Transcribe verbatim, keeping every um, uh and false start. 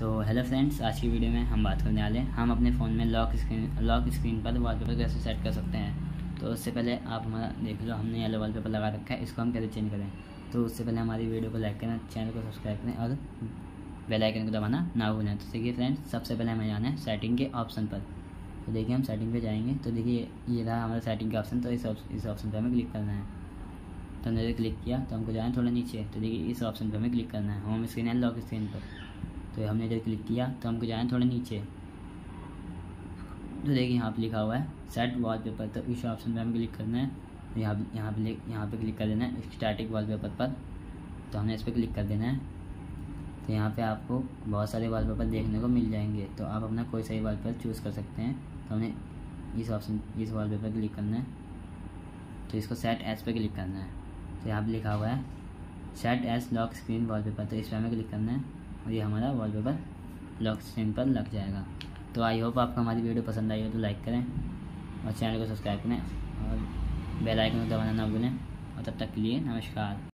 तो hello friends, आज की वीडियो में हम बात करने वाले हैं हम अपने फ़ोन में लॉक स्क्रीन लॉक स्क्रीन पर वॉलपेपर कैसे सेट कर सकते हैं। तो उससे पहले आप हमारा देख लो, हमने येलो वॉलपेपर लगा रखा है, इसको हम कैसे चेंज करें। तो उससे पहले हमारी वीडियो को लाइक करना, चैनल को सब्सक्राइब करें और बेल आइकन को दबाना ना भूलें। तो देखिए फ्रेंड्स, सबसे पहले हमें जाना है सेटिंग के ऑप्शन पर। तो देखिए हम सेटिंग पे जाएंगे। तो देखिए ये रहा हमारा सेटिंग का ऑप्शन। तो इस इस ऑप्शन पे हमें क्लिक करना है। तो हमने क्लिक किया तो हमको जाना है थोड़ा नीचे। तो देखिए इस ऑप्शन पे हमें क्लिक करना है, home screen and lock screen पर। तो हमने जब क्लिक किया तो हमको जाना है थोड़ा नीचे। तो देखिए यहाँ पर लिखा हुआ है सेट वॉलपेपर। तो इस ऑप्शन पर हमें क्लिक करना है। यहाँ यहाँ पर यहाँ पर क्लिक कर देना है स्टैटिक वॉलपेपर पर। तो हमने इस पर क्लिक कर देना है। तो यहाँ पे आपको बहुत सारे वॉलपेपर देखने को मिल जाएंगे। तो आप अपना कोई सही वॉलपेपर चूज़ कर सकते हैं। तो हमने इस ऑप्शन इस वॉलपेपर क्लिक करना है। तो इसको सेट एज पे क्लिक करना है। तो यहाँ पे लिखा हुआ है set as lock screen wallpaper. तो इस पर हमें क्लिक करना है और ये हमारा वॉलपेपर लॉक स्क्रीन पर लग जाएगा। तो आई होप आपको हमारी वीडियो पसंद आई हो तो लाइक करें और चैनल को सब्सक्राइब करें और बेल आइकन को दबाना ना भूलें। और तब तक के लिए नमस्कार।